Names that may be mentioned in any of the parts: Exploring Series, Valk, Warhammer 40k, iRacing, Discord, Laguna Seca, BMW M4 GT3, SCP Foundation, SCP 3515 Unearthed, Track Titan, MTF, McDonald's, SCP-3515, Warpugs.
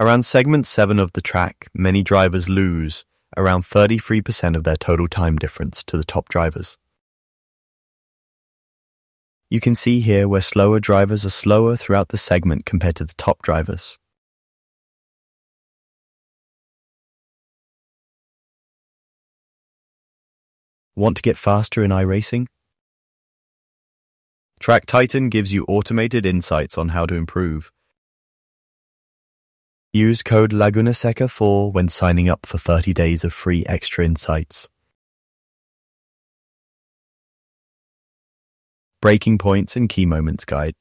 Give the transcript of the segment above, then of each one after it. Around segment 7 of the track, many drivers lose around 33% of their total time difference to the top drivers. You can see here where slower drivers are slower throughout the segment compared to the top drivers. Want to get faster in iRacing? Track Titan gives you automated insights on how to improve. Use code Laguna Seca 4 when signing up for 30 days of free extra insights. Braking points and key moments guide.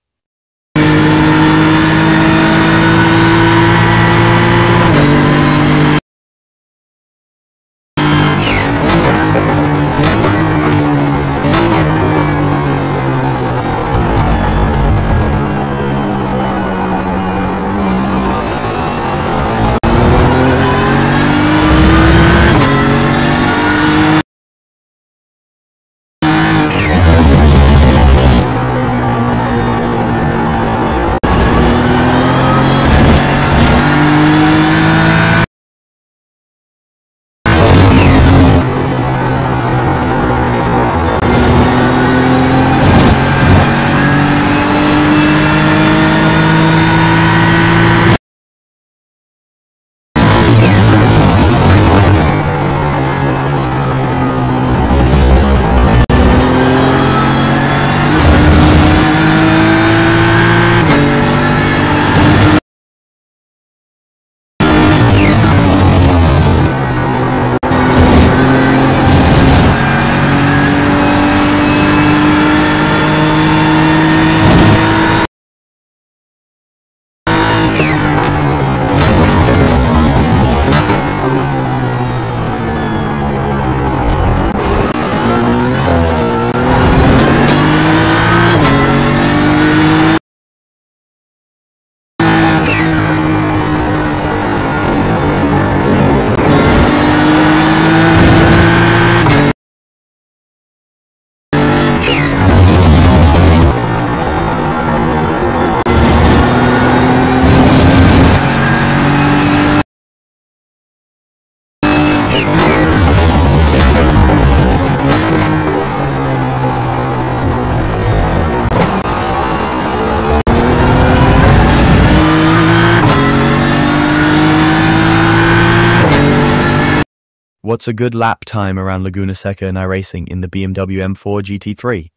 What's a good lap time around Laguna Seca and iRacing in the BMW M4 GT3?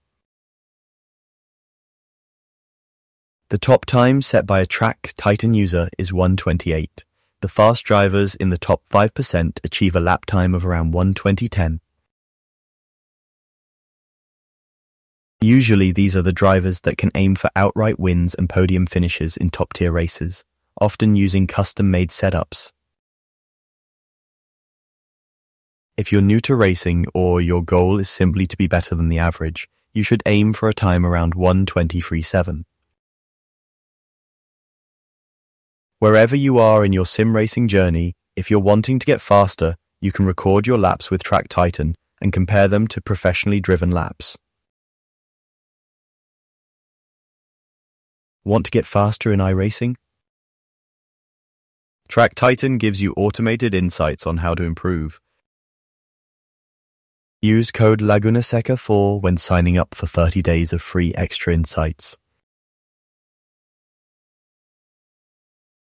The top time set by a Track Titan user is 1:28. The fast drivers in the top 5% achieve a lap time of around 1:20.10. Usually these are the drivers that can aim for outright wins and podium finishes in top-tier races, often using custom-made setups. If you're new to racing or your goal is simply to be better than the average, you should aim for a time around 1:23.7. Wherever you are in your sim racing journey, if you're wanting to get faster, you can record your laps with Track Titan and compare them to professionally driven laps. Want to get faster in iRacing? Track Titan gives you automated insights on how to improve. Use code Laguna Seca 4 when signing up for 30 days of free extra insights.